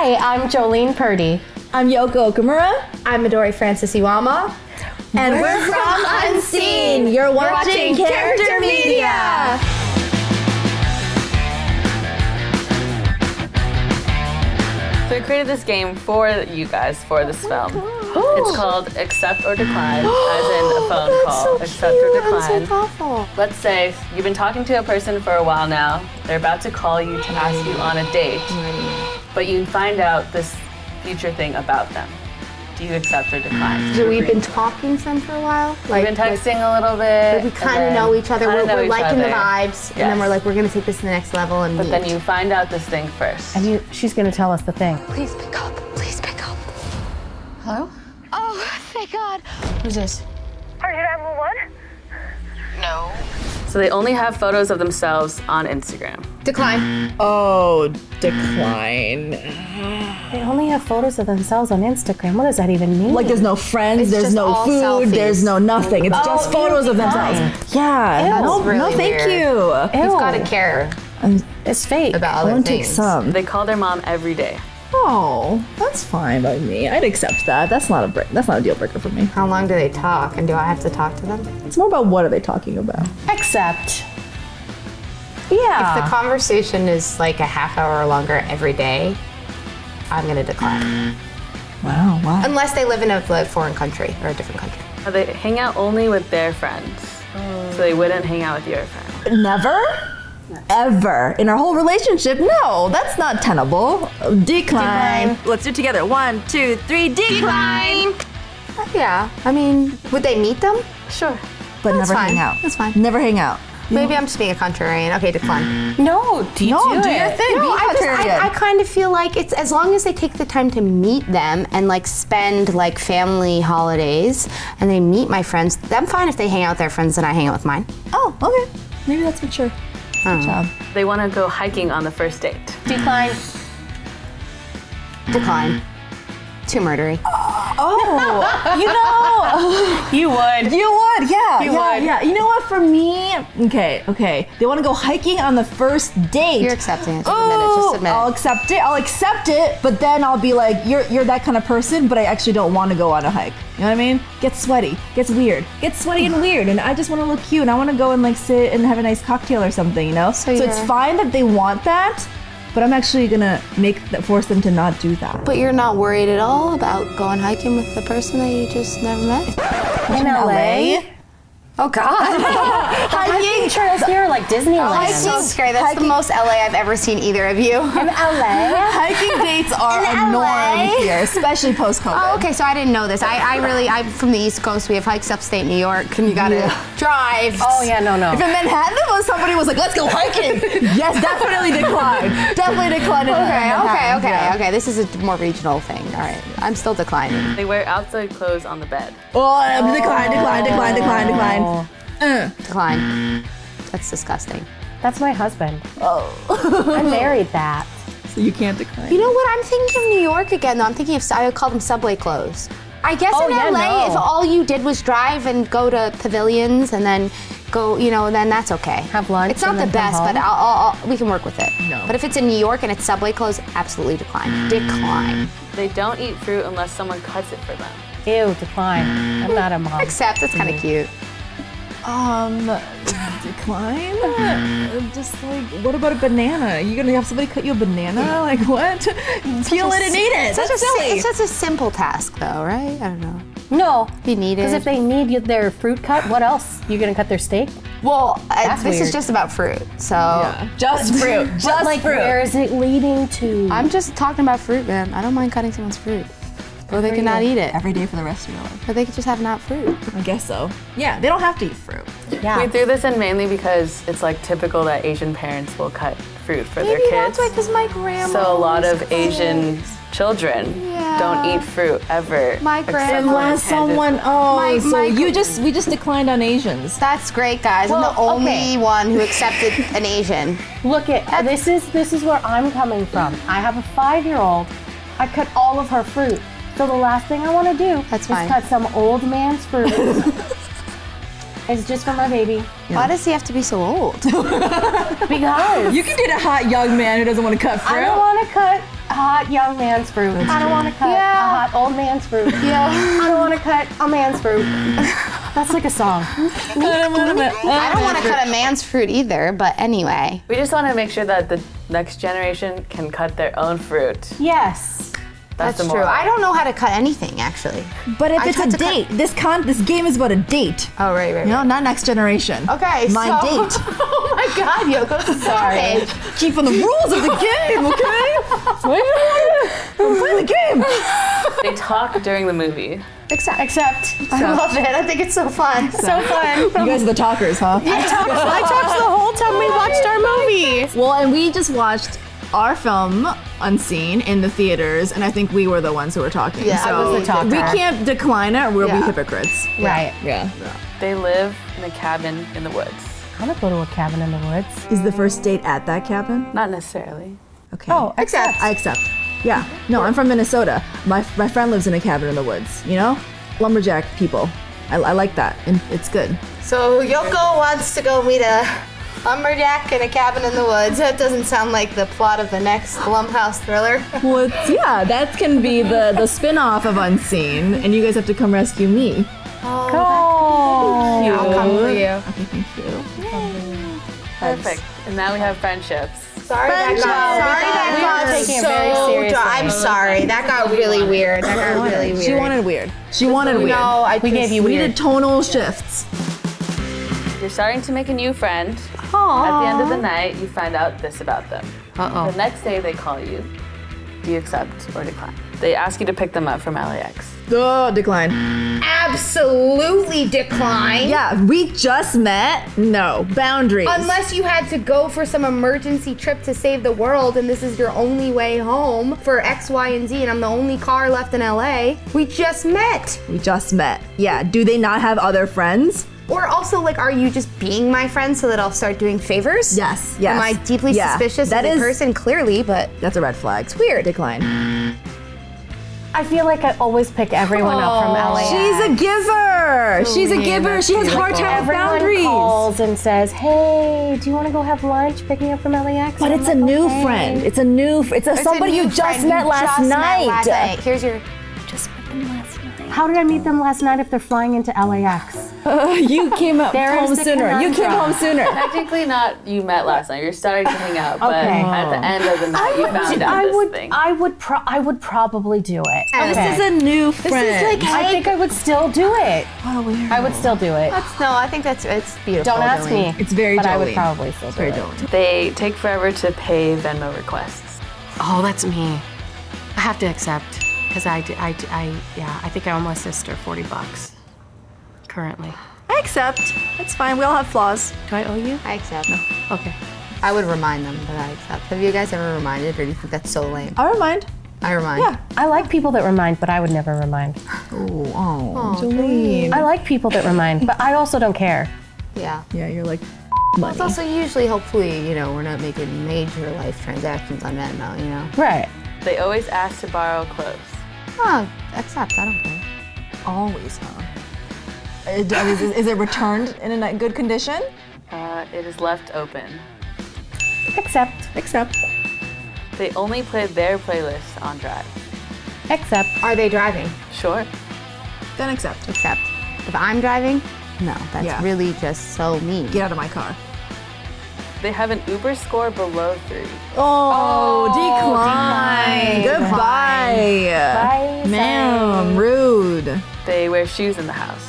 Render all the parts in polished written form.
Hi, I'm Jolene Purdy. I'm Yoko Okumura. I'm Midori Francis Iwama. And we're from Unseen. You're watching Character Media. So we created this game for you guys for this film. Oh. It's called Accept or Decline, as in a phone call. So accept cute. Or decline. So let's say you've been talking to a person for a while now. They're about to call you to ask you on a date, but you find out this future thing about them. Do you accept or decline? So we've been talking some for a while. Like, we've been texting a little bit. We kind of know each other. We're liking the vibes. Yes. And then we're like, we're going to take this to the next level and meet. But then you find out this thing first. And she's going to tell us the thing. Please pick up. Please pick up. Hello? Oh, thank God. Who's this? Are you 911? No. So they only have photos of themselves on Instagram. Decline. Oh, decline. They only have photos of themselves on Instagram. What does that even mean? Like, there's no friends, there's no food, there's no nothing. It's just photos of themselves. Yeah. Ew. No, thank you. You've got to care. It's fake. About other things. Take some. They call their mom every day. Oh, that's fine by me. I'd accept that. That's not a deal breaker for me. How long do they talk, and do I have to talk to them? It's more about what are they talking about. Accept. Yeah. If the conversation is like a half hour or longer every day, I'm gonna decline. Wow. Wow. Unless they live in a foreign country or a different country. They hang out only with their friends, so they wouldn't hang out with your friends. Never. Ever in our whole relationship? No, that's not tenable. Decline. Let's do it together. 1, 2, 3. Decline. Yeah, I mean, would they meet them? Sure, but never hang out. That's fine. Never hang out. Maybe I'm just being a contrarian. Okay, decline. No, do your thing. No, I kind of feel like it's as long as they take the time to meet them and like spend like family holidays and they meet my friends. I'm fine if they hang out with their friends and I hang out with mine. Oh, okay. Maybe that's mature. Good job. They want to go hiking on the first date. Decline. Decline. Too murdery. Oh, you know. You would, yeah. You would. Yeah. You know what, for me, okay. They want to go hiking on the first date. You're accepting it. Just admit it. I'll accept it, but then I'll be like, you're that kind of person, but I actually don't want to go on a hike. You know what I mean? Gets sweaty, gets weird. Gets sweaty and weird, and I just want to look cute, and I want to go and like sit and have a nice cocktail or something, you know? So it's fine that they want that, but I'm actually gonna force them to not do that. But you're not worried at all about going hiking with the person that you just never met? In LA? Oh God! Hiking trails here are like Disneyland. Oh, it's so scary. That's the most LA I've ever seen either of you. In LA? Hiking dates are a norm here, especially post-COVID. Oh, okay, so I didn't know this. I'm from the East Coast. We have hikes upstate New York, and you gotta drive. Oh yeah, no. If in Manhattan, somebody was like, "Let's go hiking," yes, definitely decline. Definitely decline. Okay. This is a more regional thing. All right, I'm still declining. They wear outside clothes on the bed. Oh, decline. Decline. That's disgusting. That's my husband. Oh. I married that. So you can't decline. You know what? I'm thinking of New York again, though. I'm thinking of, I would call them subway clothes. I guess in LA, if all you did was drive and go to pavilions and then go, you know, then that's okay. Have lunch. It's not the best, but we can work with it. No. But if it's in New York and it's subway clothes, absolutely decline. Decline. They don't eat fruit unless someone cuts it for them. Ew, decline. I'm not a mom. Except it's kind of cute. Decline? Just like, what about a banana? You're gonna have somebody cut you a banana? Like what? Peel it and eat it. That's silly. It's such a simple task though, right? I don't know. No. If you need it. Because if they need their fruit cut, what else? You're gonna cut their steak? Well, this is just about fruit, so. Yeah. Just fruit, just like, fruit. Where is it leading to? I'm just talking about fruit, man. I don't mind cutting someone's fruit. Or they could not eat it. Every day for the rest of your life. Or they could just have not fruit. I guess so. Yeah, they don't have to eat fruit. Yeah. We threw this in mainly because it's like typical that Asian parents will cut fruit for their kids. Maybe that's why, because my grandma. So a lot of Asian children don't eat fruit ever. My grandma. Unless someone, we just declined on Asians. That's great, guys. Well, I'm the only one who accepted an Asian. Look at, this is where I'm coming from. I have a 5-year-old. I cut all of her fruit. So the last thing I want to do is cut some old man's fruit. It's just for my baby. Yeah. Why does he have to be so old? Because. You can date a hot young man who doesn't want to cut fruit. I don't want to cut A hot young man's fruit. I don't want to cut. Yeah. A hot old man's fruit. Yeah. I don't want to cut a man's fruit. That's like a song. I don't want to cut a man's fruit either, but anyway. We just want to make sure that the next generation can cut their own fruit. Yes. That's true. I don't know how to cut anything, actually. But if it's a date, this game is about a date. Oh, right. No, not next generation. Okay, my date. Oh my God, Yoko, sorry. Keeping the rules of the game, okay? Play the game. They talk during the movie. Except. I love it. I think it's so fun. So fun. You guys are the talkers, huh? Yeah. I talked the whole time we watched our movie. Well, and we just watched our film, Unseen, in the theaters, and I think we were the ones who were talking. Yeah, so I was the talker. We can't decline it, or we'll be hypocrites. Right. Yeah. They live in a cabin in the woods. I want to go to a cabin in the woods. Is the first date at that cabin? Not necessarily. Okay. Oh, I accept. Yeah. No, I'm from Minnesota. My friend lives in a cabin in the woods, you know? Lumberjack people. I like that, and it's good. So Yoko wants to go meet a lumberjack in a cabin in the woods. That doesn't sound like the plot of the next Blumhouse thriller. Well, yeah, that can be the spin-off of Unseen, and you guys have to come rescue me. Oh, cool. Thank you. I'll come for you. Okay, thank you. Yay. Perfect. And now we have friendships. Sorry, that got really weird. She wanted weird. We gave you weird. We did tonal shifts. You're starting to make a new friend. Aww. At the end of the night, you find out this about them. The next day, they call you. Do you accept or decline? They ask you to pick them up from LAX. Oh, decline. Absolutely decline. Yeah, we just met. No, boundaries. Unless you had to go for some emergency trip to save the world and this is your only way home for X, Y, and Z and I'm the only car left in LA. We just met. Yeah, do they not have other friends? Or also, like, are you just being my friend so that I'll start doing favors? Yes. Am I deeply suspicious of the person? Clearly, but... That's a red flag. It's weird. Decline. I feel like I always pick everyone up from LAX. She's a giver. She has hard time with boundaries. Everyone calls and says, hey, do you want to go have lunch? Pick me up from LAX. But it's a new friend. It's somebody you just met last night. Here's your... Just met them last night. How did I meet them last night if they're flying into LAX? You came home sooner. Technically not you met last night. You're starting to hang out, but at the end of the night you found out this thing. I would probably do it. Okay. This is a new friend. I think I would still do it. What a weird. I would still do it. I think it's beautiful. Don't ask me. It's very Jolene. But I would probably still do it. They take forever to pay Venmo requests. Oh, that's me. I have to accept because I think I owe my sister $40. Currently. I accept. It's fine. We all have flaws. Do I owe you? I accept. No. Okay. I would remind them that I accept. Have you guys ever reminded, or do you think that's so lame? I remind. Yeah. I like people that remind, but I would never remind. Jolene. I like people that remind, but I also don't care. Yeah. Yeah, you're like money. It's also usually, hopefully, you know, we're not making major life transactions on Venmo, you know? Right. They always ask to borrow clothes. Oh, accept. I don't care. Always, huh? Is it returned in a good condition? It is left open. Accept. They only play their playlist on drive. Accept. Are they driving? Sure. Then accept. Accept. If I'm driving? No, that's really just so mean. Get out of my car. They have an Uber score below 3. Oh, decline. Goodbye. Bye. Ma'am, rude. They wear shoes in the house.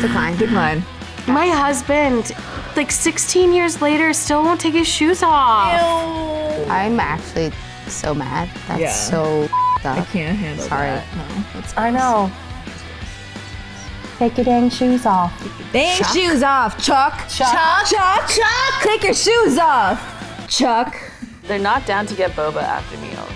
Decline. My husband, like 16 years later, still won't take his shoes off. Ew. I'm actually so mad. That's so up. I can't handle that. No, that's gross. I know. Take your dang shoes off. Chuck. Take your shoes off, Chuck. They're not down to get boba after meals.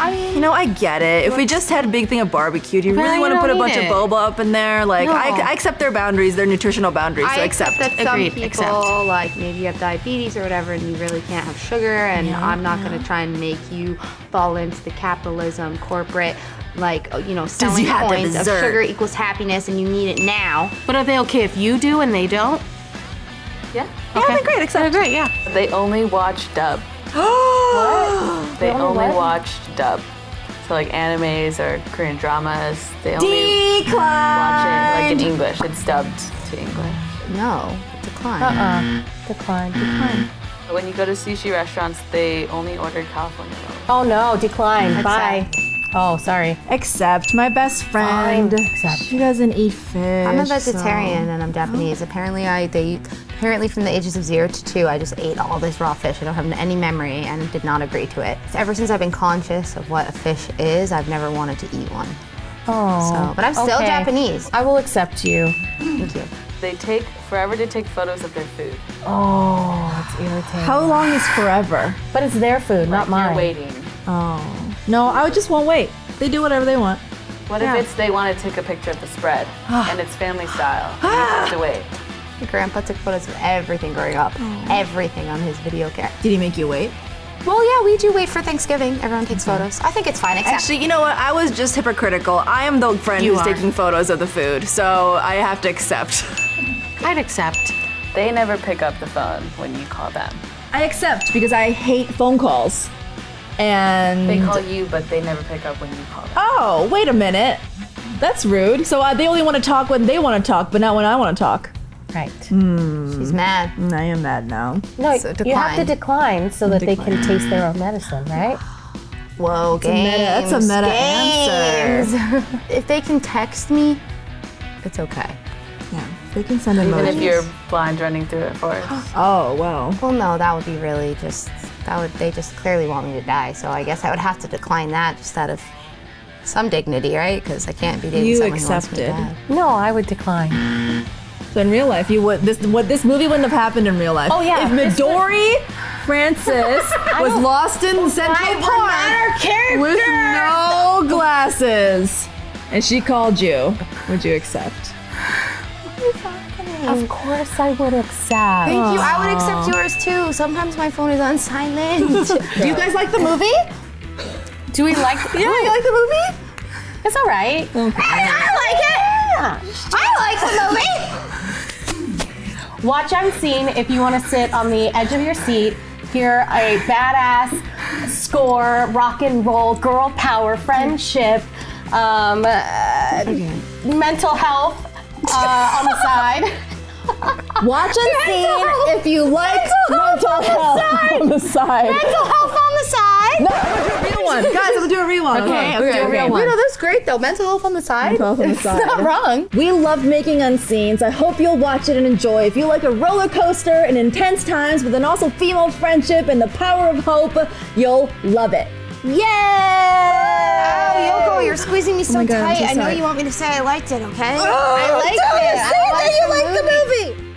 I mean, you know, I get it. If we just had a big thing of barbecue, do you really want to put a bunch of boba up in there? Like, no. I accept their boundaries, their nutritional boundaries, so accept. Agreed. Some people, like, maybe you have diabetes or whatever, and you really can't have sugar, and I'm not going to try and make you fall into the capitalism, corporate, like, you know, selling coins of sugar equals happiness, and you need it now. But are they okay if you do and they don't? Yeah. Okay. Yeah, they're great. Accept. They're great, yeah. They only watch dub. What? They only watched dub. So like animes or Korean dramas, they only watch it like in English. It's dubbed to English. No, decline. Decline. When you go to sushi restaurants, they only order California rolls. Oh no, decline. Bye. Oh, sorry. Except my best friend. Except. She doesn't eat fish. I'm a vegetarian and I'm Japanese. Apparently, apparently from the ages of 0 to 2, I just ate all this raw fish. I don't have any memory and did not agree to it. Ever since I've been conscious of what a fish is, I've never wanted to eat one. Oh. So, but I'm still Japanese. I will accept you. Thank you. They take forever to take photos of their food. Oh, it's irritating. How long is forever? But it's their food, not mine. You're waiting. Oh. No, I just won't wait. They do whatever they want. What if it's they want to take a picture of the spread and it's family style? You have to wait. Your grandpa took photos of everything growing up. Everything on his video camera. Did he make you wait? Well, yeah, we do wait for Thanksgiving. Everyone takes photos. I think it's fine. Except actually, you know what? I was just hypocritical. I am the friend who's taking photos of the food, so I have to accept. I'd accept. They never pick up the phone when you call them. I accept because I hate phone calls. And they call you, but they never pick up when you call them. Oh, wait a minute. That's rude. So they only want to talk when they want to talk, but not when I want to talk. Right. Mm. She's mad. I am mad now. No, so you have to decline so that they can taste their own medicine, right? Whoa, games. That's a meta answer. If they can text me, it's okay. Yeah, they can send emojis. Even if you're blind running through it for us. Oh, wow. Well, no, that would be really just, they just clearly want me to die, so I guess I would have to decline that just out of some dignity, right? Because I can't be dating someone who wants me to die. No, I would decline. So in real life, you would this movie wouldn't have happened in real life. Oh yeah. If Midori Francis was lost in Central Park with no glasses, and she called you, would you accept? What are you talking? Of course, I would accept. Thank you. I would accept yours too. Sometimes my phone is on silent. Do you guys like the movie? Do we like? Yeah, you like the movie? It's all right. Okay. I like it. Yeah. I like the movie. Watch Unseen if you want to sit on the edge of your seat, hear a badass score, rock and roll, girl power, friendship, mental health on the side. Watch Unseen if you like mental health on the side. Mental health on the side. No, I'm gonna do a real one. Guys, I'm gonna do a real one. Okay, I'm gonna do a real one. No, that's great though. Mental health on the side. Mental health on the side. It's not wrong. We love making Unseens. I hope you'll watch it and enjoy. If you like a roller coaster and intense times, but then also female friendship and the power of hope, you'll love it. Yay! Wow, Yoko, you're squeezing me so tight. I know you want me to say I liked it, okay? I liked it. Say that you liked the movie.